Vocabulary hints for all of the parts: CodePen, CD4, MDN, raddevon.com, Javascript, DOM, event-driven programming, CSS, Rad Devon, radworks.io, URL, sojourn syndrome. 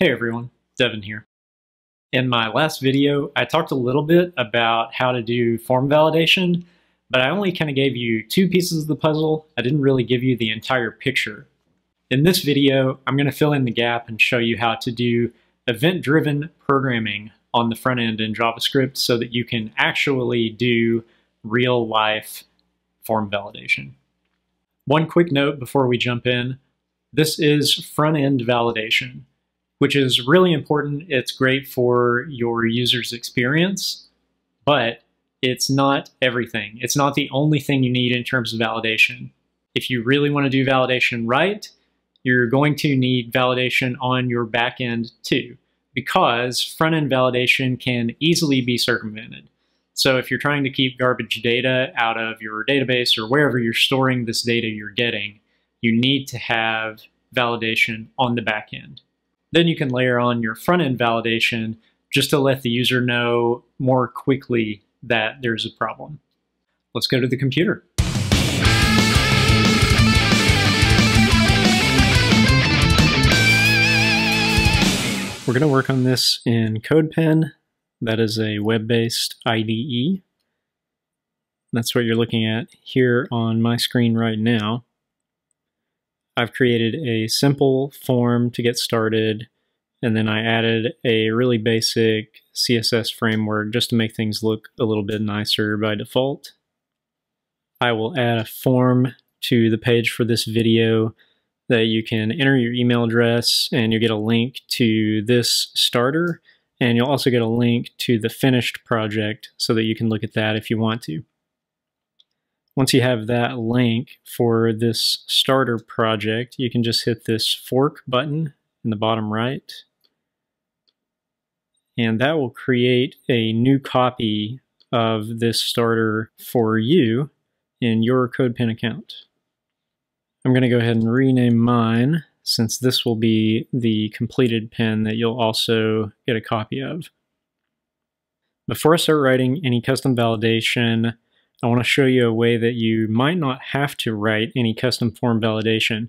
Hey everyone, Devin here. In my last video, I talked a little bit about how to do form validation, but I only kind of gave you two pieces of the puzzle. I didn't really give you the entire picture. In this video, I'm going to fill in the gap and show you how to do event-driven programming on the front end in JavaScript so that you can actually do real-life form validation. One quick note before we jump in, this is front-end validation, which is really important. It's great for your user's experience, but it's not everything. It's not the only thing you need in terms of validation. If you really want to do validation right, you're going to need validation on your back end too, because front-end validation can easily be circumvented. So if you're trying to keep garbage data out of your database or wherever you're storing this data you're getting, you need to have validation on the back end. Then you can layer on your front-end validation just to let the user know more quickly that there's a problem. Let's go to the computer. We're going to work on this in CodePen. That is a web-based IDE. That's what you're looking at here on my screen right now. I've created a simple form to get started, and then I added a really basic CSS framework just to make things look a little bit nicer by default. I will add a form to the page for this video that you can enter your email address, and you'll get a link to this starter, and you'll also get a link to the finished project so that you can look at that if you want to. Once you have that link for this starter project, you can just hit this fork button in the bottom right, and that will create a new copy of this starter for you in your CodePen account. I'm going to go ahead and rename mine, since this will be the completed pen that you'll also get a copy of. Before I start writing any custom validation, I want to show you a way that you might not have to write any custom form validation.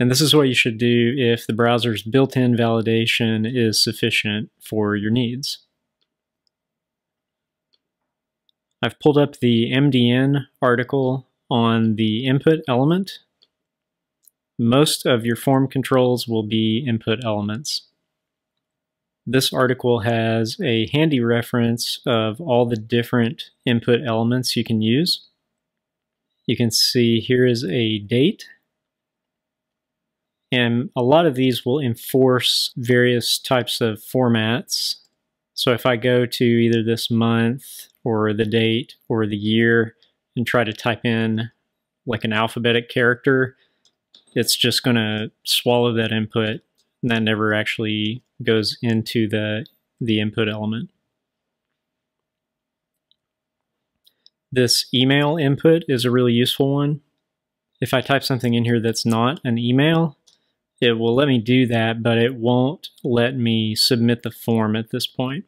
And this is what you should do if the browser's built-in validation is sufficient for your needs. I've pulled up the MDN article on the input element. Most of your form controls will be input elements. This article has a handy reference of all the different input elements you can use. You can see here is a date, and a lot of these will enforce various types of formats. So if I go to either this month or the date or the year and try to type in like an alphabetic character, it's just going to swallow that input, and that never actually goes into the input element. This email input is a really useful one. If I type something in here that's not an email, it will let me do that, but it won't let me submit the form at this point.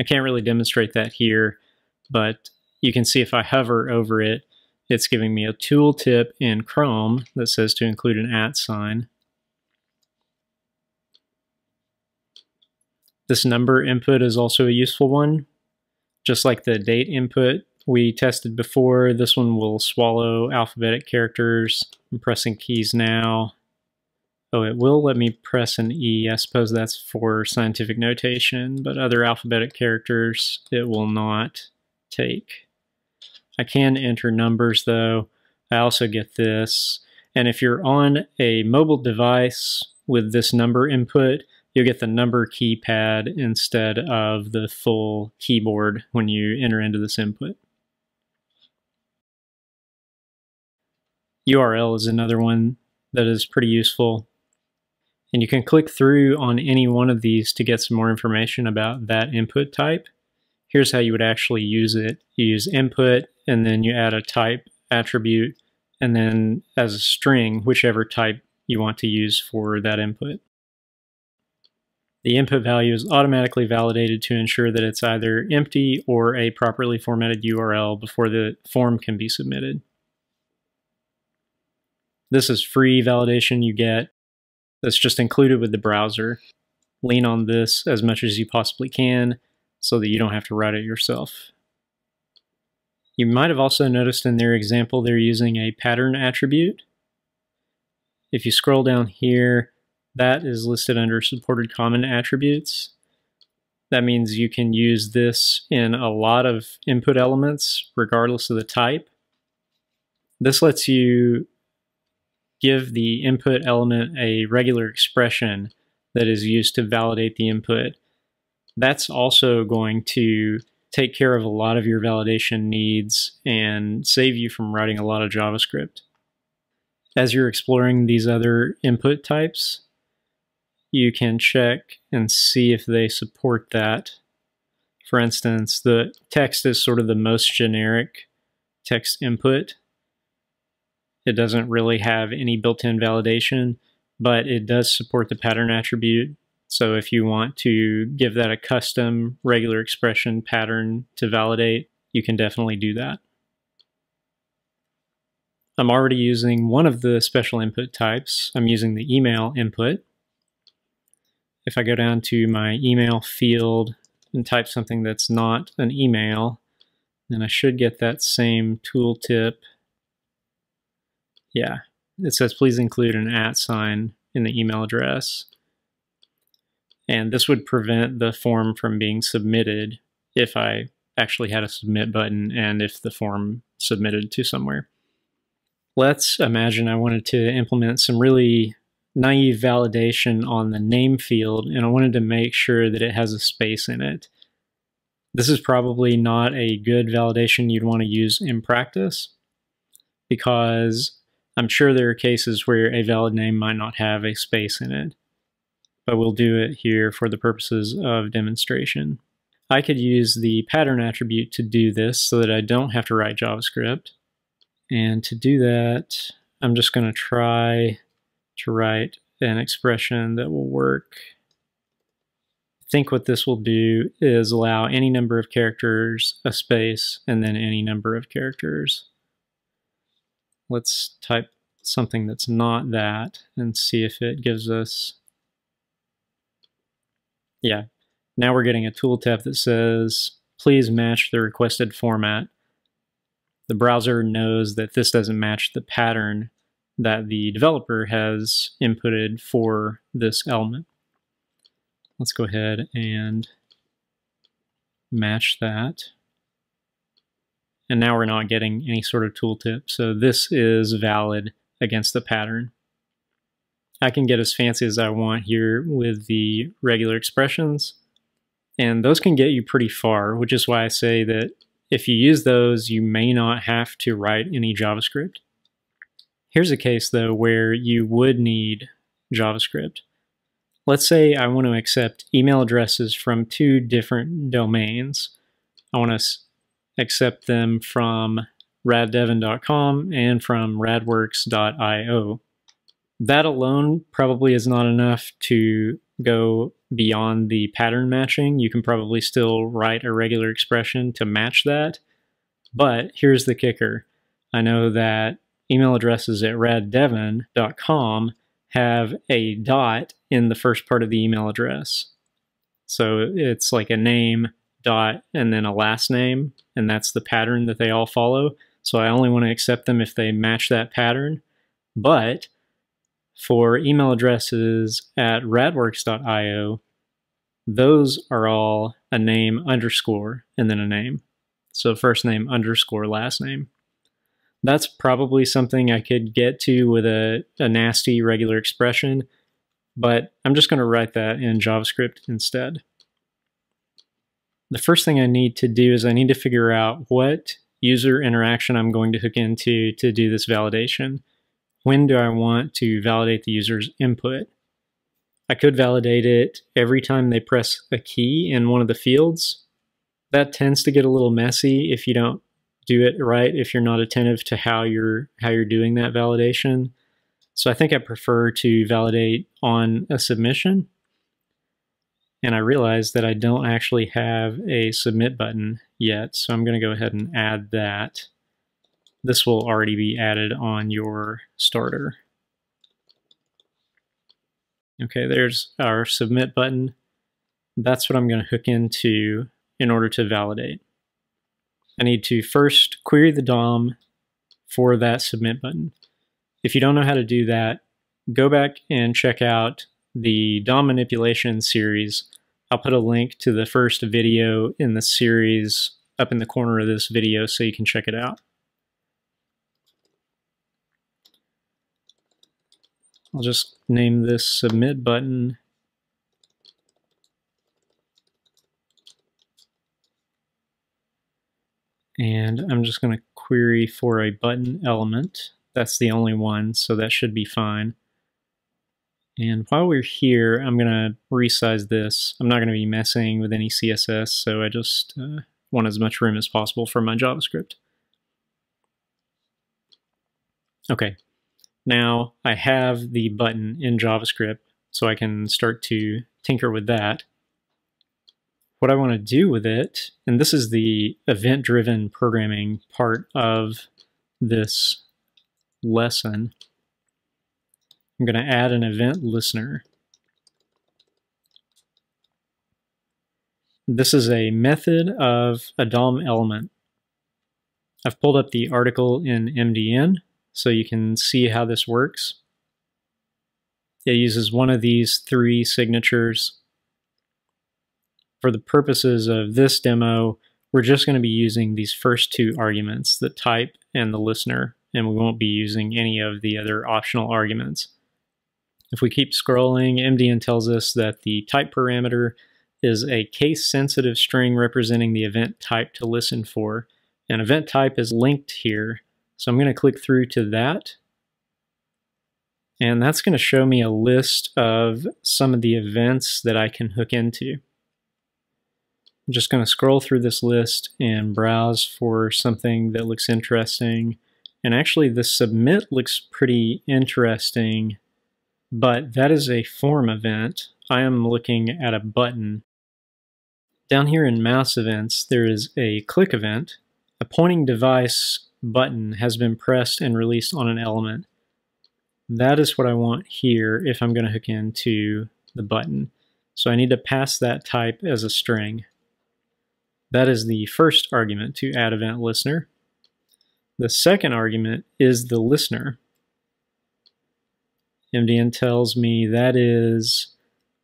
I can't really demonstrate that here, but you can see if I hover over it, it's giving me a tooltip in Chrome that says to include an @ sign. This number input is also a useful one. Just like the date input we tested before, this one will swallow alphabetic characters. I'm pressing keys now. Oh, it will let me press an E. I suppose that's for scientific notation, but other alphabetic characters it will not take. I can enter numbers though. I also get this. And if you're on a mobile device with this number input, you'll get the number keypad instead of the full keyboard when you enter into this input. URL is another one that is pretty useful. And you can click through on any one of these to get some more information about that input type. Here's how you would actually use it. You use input, and then you add a type attribute, and then as a string, whichever type you want to use for that input. The input value is automatically validated to ensure that it's either empty or a properly formatted URL before the form can be submitted. This is free validation you get that's just included with the browser. lean on this as much as you possibly can so that you don't have to write it yourself. You might have also noticed in their example they're using a pattern attribute. If you scroll down here, that is listed under supported common attributes. That means you can use this in a lot of input elements, regardless of the type. This lets you give the input element a regular expression that is used to validate the input. That's also going to take care of a lot of your validation needs and save you from writing a lot of JavaScript. As you're exploring these other input types, you can check and see if they support that. For instance, the text is sort of the most generic text input. It doesn't really have any built-in validation, but it does support the pattern attribute. So if you want to give that a custom regular expression pattern to validate, you can definitely do that. I'm already using one of the special input types. I'm using the email input. If I go down to my email field and type something that's not an email, then I should get that same tooltip. Yeah, it says please include an @ in the email address. And this would prevent the form from being submitted if I actually had a submit button and if the form submitted to somewhere. Let's imagine I wanted to implement some really naive validation on the name field, and I wanted to make sure that it has a space in it. This is probably not a good validation you'd want to use in practice, because I'm sure there are cases where a valid name might not have a space in it, but we'll do it here for the purposes of demonstration. I could use the pattern attribute to do this so that I don't have to write JavaScript. And to do that, I'm just going to try to write an expression that will work. I think what this will do is allow any number of characters, a space, and then any number of characters. Let's type something that's not that and see if it gives us... Yeah, now we're getting a tooltip that says, please match the requested format. The browser knows that this doesn't match the pattern that the developer has inputted for this element. Let's go ahead and match that. And now we're not getting any sort of tooltip, so this is valid against the pattern. I can get as fancy as I want here with the regular expressions, and those can get you pretty far, which is why I say that if you use those, you may not have to write any JavaScript. Here's a case, though, where you would need JavaScript. Let's say I want to accept email addresses from 2 different domains. I want to accept them from raddevon.com and from radworks.io. That alone probably is not enough to go beyond the pattern matching. You can probably still write a regular expression to match that. But here's the kicker. I know that email addresses at raddevon.com have a dot in the first part of the email address. So it's like a name, dot, and then a last name, and that's the pattern that they all follow. So I only want to accept them if they match that pattern. But for email addresses at radworks.io, those are all a name _ and then a name. So first name _ last name. That's probably something I could get to with a nasty regular expression, but I'm just going to write that in JavaScript instead. The first thing I need to do is I need to figure out what user interaction I'm going to hook into to do this validation. When do I want to validate the user's input? I could validate it every time they press a key in one of the fields. That tends to get a little messy if you don't do it right, if you're not attentive to how you're doing that validation. So I think I prefer to validate on a submission. And I realize that I don't actually have a submit button yet, so I'm going to go ahead and add that. This will already be added on your starter. Okay, there's our submit button. that's what I'm going to hook into in order to validate. I need to first query the DOM for that submit button. If you don't know how to do that, go back and check out the DOM manipulation series. I'll put a link to the first video in the series up in the corner of this video so you can check it out. I'll just name this submit button and I'm just going to query for a button element. That's the only one, so that should be fine. And while we're here, I'm going to resize this. I'm not going to be messing with any CSS, so I just want as much room as possible for my JavaScript. Okay, now I have the button in JavaScript, so I can start to tinker with that. What I want to do with it, and this is the event-driven programming part of this lesson, I'm going to add an event listener. This is a method of a DOM element. I've pulled up the article in MDN so you can see how this works. It uses one of these three signatures. For the purposes of this demo, we're just going to be using these first two arguments, the type and the listener, and we won't be using any of the other optional arguments. If we keep scrolling, MDN tells us that the type parameter is a case-sensitive string representing the event type to listen for. And event type is linked here. So I'm going to click through to that. And that's going to show me a list of some of the events that I can hook into. I'm just going to scroll through this list and browse for something that looks interesting. And actually, the submit looks pretty interesting, but that is a form event. I am looking at a button. Down here in mouse events, there is a click event. A pointing device button has been pressed and released on an element. That is what I want here if I'm going to hook into the button. So I need to pass that type as a string. That is the first argument to add event listener. The second argument is the listener. MDN tells me that is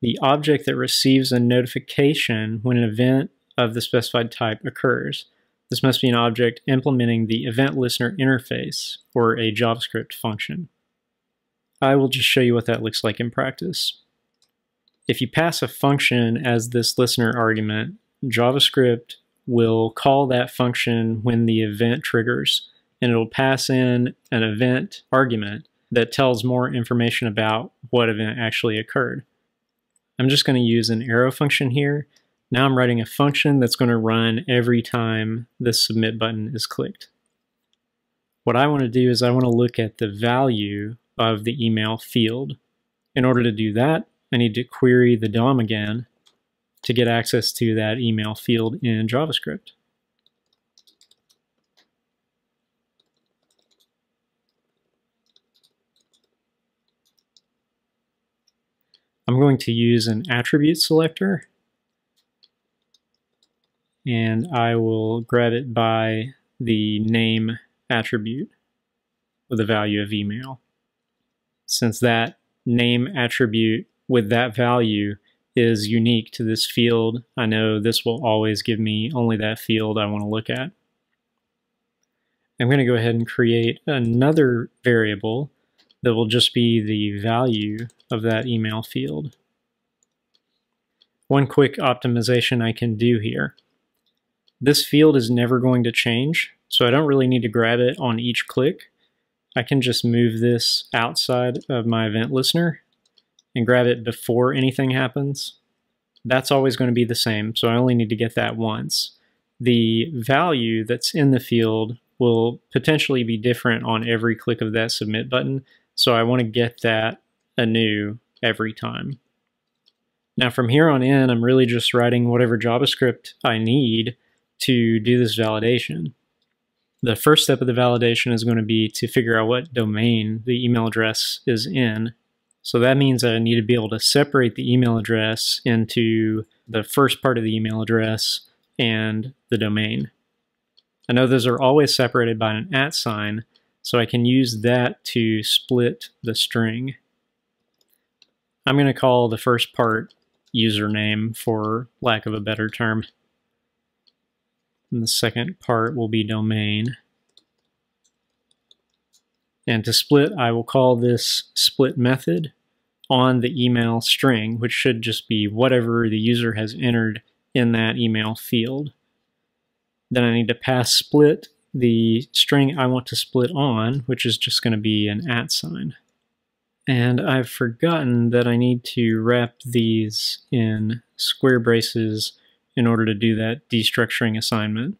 the object that receives a notification when an event of the specified type occurs. This must be an object implementing the event listener interface or a JavaScript function. I will just show you what that looks like in practice. If you pass a function as this listener argument, JavaScript will call that function when the event triggers, and it'll pass in an event argument that tells more information about what event actually occurred. I'm just going to use an arrow function here. Now I'm writing a function that's going to run every time this submit button is clicked. What I want to do is I want to look at the value of the email field. In order to do that, I need to query the DOM again to get access to that email field in JavaScript. I'm going to use an attribute selector, and I will grab it by the name attribute with the value of email. Since that name attribute with that value is unique to this field, I know this will always give me only that field I want to look at. I'm going to go ahead and create another variable that will just be the value of that email field. One quick optimization I can do here. This field is never going to change, so I don't really need to grab it on each click. I can just move this outside of my event listener and grab it before anything happens. That's always going to be the same, so I only need to get that once. The value that's in the field will potentially be different on every click of that submit button, so I want to get that anew every time. Now from here on in, I'm really just writing whatever JavaScript I need to do this validation. The first step of the validation is going to be to figure out what domain the email address is in. So that means that I need to be able to separate the email address into the first part of the email address and the domain. I know those are always separated by an @ sign, so I can use that to split the string. I'm going to call the first part username for lack of a better term. And the second part will be domain. And to split, I will call this split method on the email string, which should just be whatever the user has entered in that email field. Then I need to pass split the string I want to split on, which is just going to be an @ sign. And I've forgotten that I need to wrap these in square braces in order to do that destructuring assignment.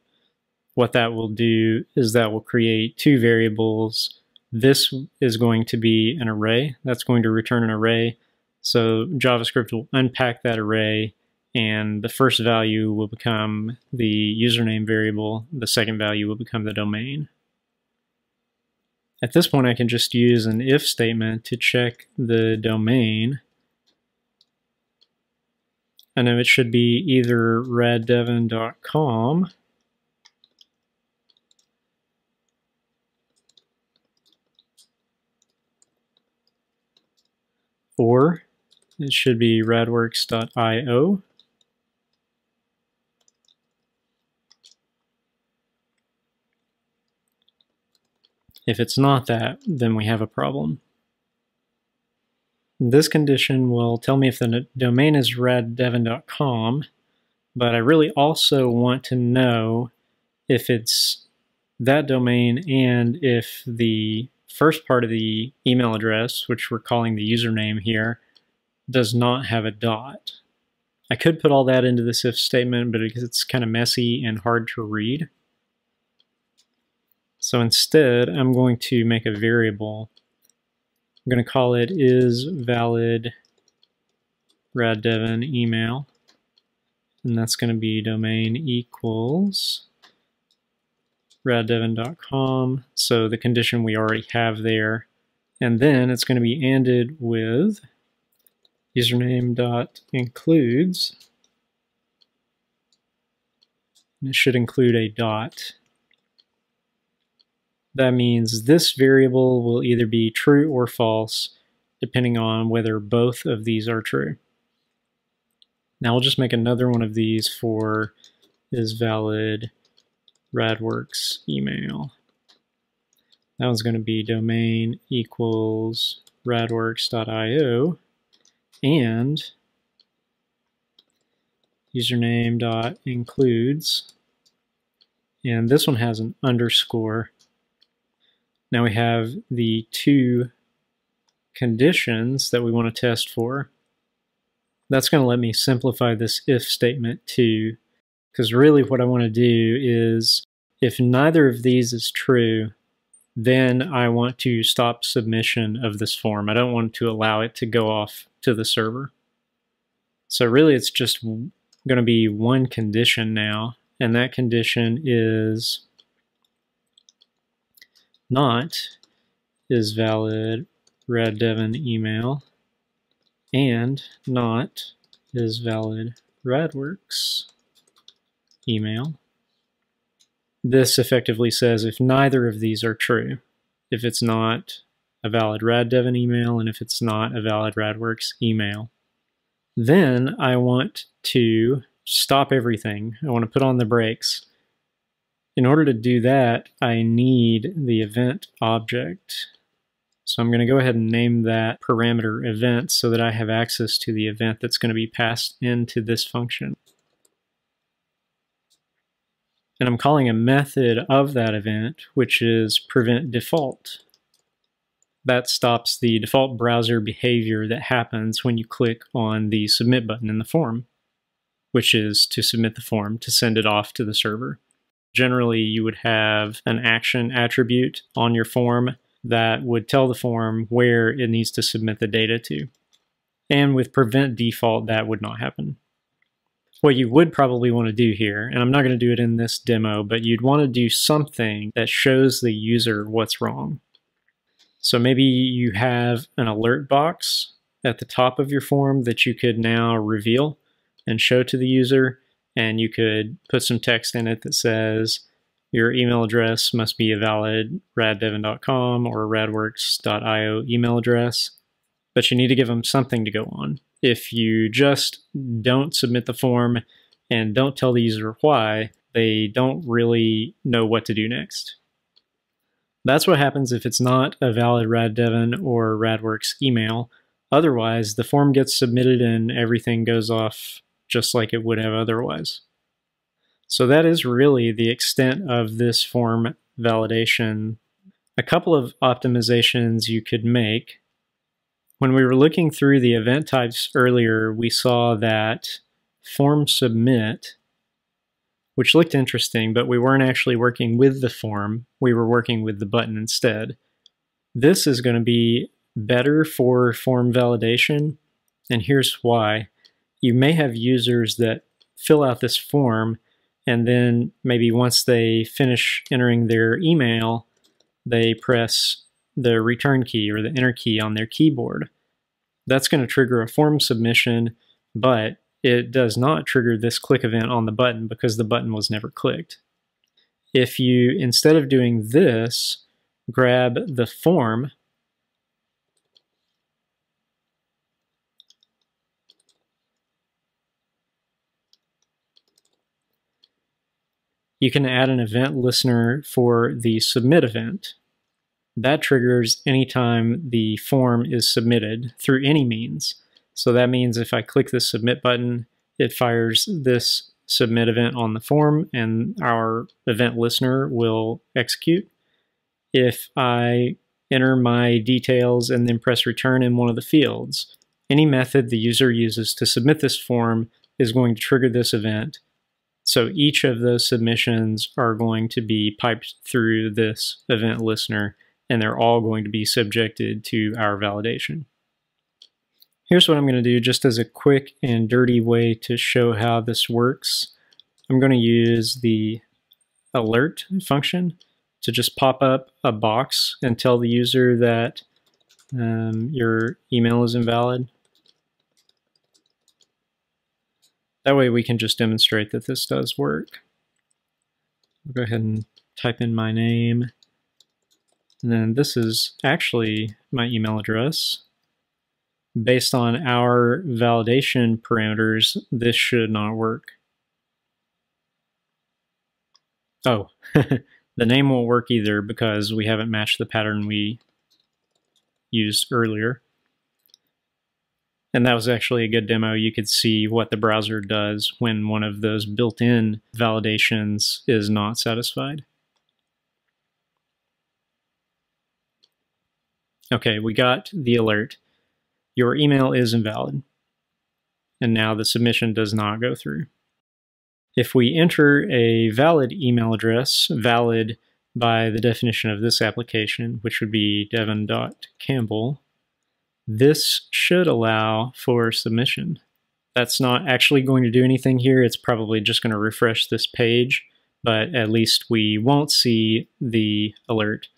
What that will do is that will create two variables. This is going to be an array. That's going to return an array. So JavaScript will unpack that array, and the first value will become the username variable. The second value will become the domain. At this point, I can just use an if statement to check the domain. I know it should be either raddevon.com or it should be radworks.io. If it's not that, then we have a problem. This condition will tell me if the domain is raddevon.com, but I really also want to know if it's that domain and if the first part of the email address, which we're calling the username here, does not have a dot. I could put all that into this if statement, but it's kind of messy and hard to read. So instead, I'm going to make a variable. I'm going to call it isValidRadDevonEmail, and that's going to be domain equals raddevon.com, so the condition we already have there. And then it's going to be anded with username.includes, and it should include a dot. That means this variable will either be true or false, depending on whether both of these are true. Now we'll just make another one of these for isValidRadWorksEmail. That one's going to be domain equals radworks.io and username.includes, and this one has an underscore. Now we have the two conditions that we want to test for. That's going to let me simplify this if statement too, because really what I want to do is if neither of these is true, then I want to stop submission of this form. I don't want to allow it to go off to the server. So really it's just going to be one condition now, and that condition is not isValidRadDevonEmail and not isValidRadWorksEmail. This effectively says if neither of these are true, if it's not a valid RadDevon email and if it's not a valid RadWorks email, then I want to stop everything. I want to put on the brakes. In order to do that, I need the event object. So I'm going to go ahead and name that parameter event so that I have access to the event that's going to be passed into this function. And I'm calling a method of that event, which is preventDefault. That stops the default browser behavior that happens when you click on the submit button in the form, which is to submit the form, to send it off to the server. Generally, you would have an action attribute on your form that would tell the form where it needs to submit the data to. And with prevent default, that would not happen. What you would probably want to do here, and I'm not going to do it in this demo, but you'd want to do something that shows the user what's wrong. So maybe you have an alert box at the top of your form that you could now reveal. and show to the user. And you could put some text in it that says, your email address must be a valid raddevon.com or radworks.io email address. But you need to give them something to go on. If you just don't submit the form and don't tell the user why, they don't really know what to do next. That's what happens if it's not a valid raddevon or radworks email. Otherwise, the form gets submitted and everything goes off just like it would have otherwise. So that is really the extent of this form validation. A couple of optimizations you could make. When we were looking through the event types earlier, we saw that form submit, which looked interesting, but we weren't actually working with the form. We were working with the button instead. This is going to be better for form validation, and here's why. You may have users that fill out this form, and then maybe once they finish entering their email, they press the return key or the enter key on their keyboard. That's going to trigger a form submission, but it does not trigger this click event on the button because the button was never clicked. If you, instead of doing this, grab the form . You can add an event listener for the submit event. That triggers anytime the form is submitted through any means. So that means if I click the submit button, it fires this submit event on the form and our event listener will execute. If I enter my details and then press return in one of the fields, any method the user uses to submit this form is going to trigger this event. So each of those submissions are going to be piped through this event listener, and they're all going to be subjected to our validation. Here's what I'm going to do just as a quick and dirty way to show how this works. I'm going to use the alert function to just pop up a box and tell the user that your email is invalid. That way we can just demonstrate that this does work. I'll go ahead and type in my name. And then this is actually my email address. Based on our validation parameters, this should not work. Oh, the name won't work either because we haven't matched the pattern we used earlier. And that was actually a good demo. You could see what the browser does when one of those built-in validations is not satisfied. Okay, we got the alert. Your email is invalid. And now the submission does not go through. If we enter a valid email address, valid by the definition of this application, which would be devon.campbell, this should allow for submission. That's not actually going to do anything here. It's probably just going to refresh this page, but at least we won't see the alert.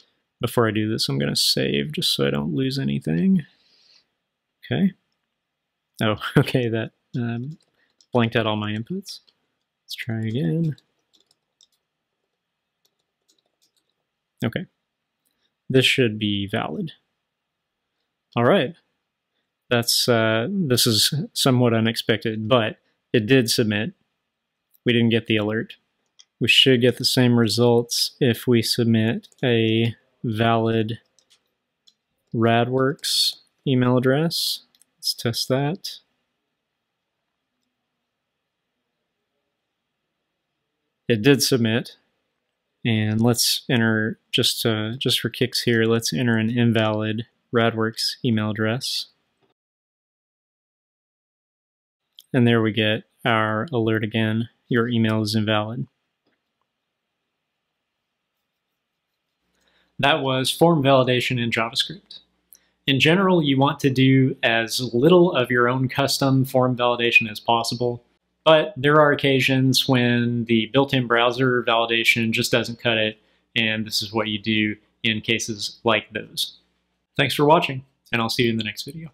Before I do this, I'm going to save just so I don't lose anything. Okay. Oh, okay, that blanked out all my inputs. Let's try again. Okay. This should be valid. All right, that's this is somewhat unexpected, but it did submit. We didn't get the alert. We should get the same results if we submit a valid radworks email address. Let's test that. It did submit. And let's enter, just for kicks here, let's enter an invalid radworks email address. And there we get our alert again, your email is invalid. That was form validation in JavaScript. In general, you want to do as little of your own custom form validation as possible, but there are occasions when the built-in browser validation just doesn't cut it, and this is what you do in cases like those. Thanks for watching, and I'll see you in the next video.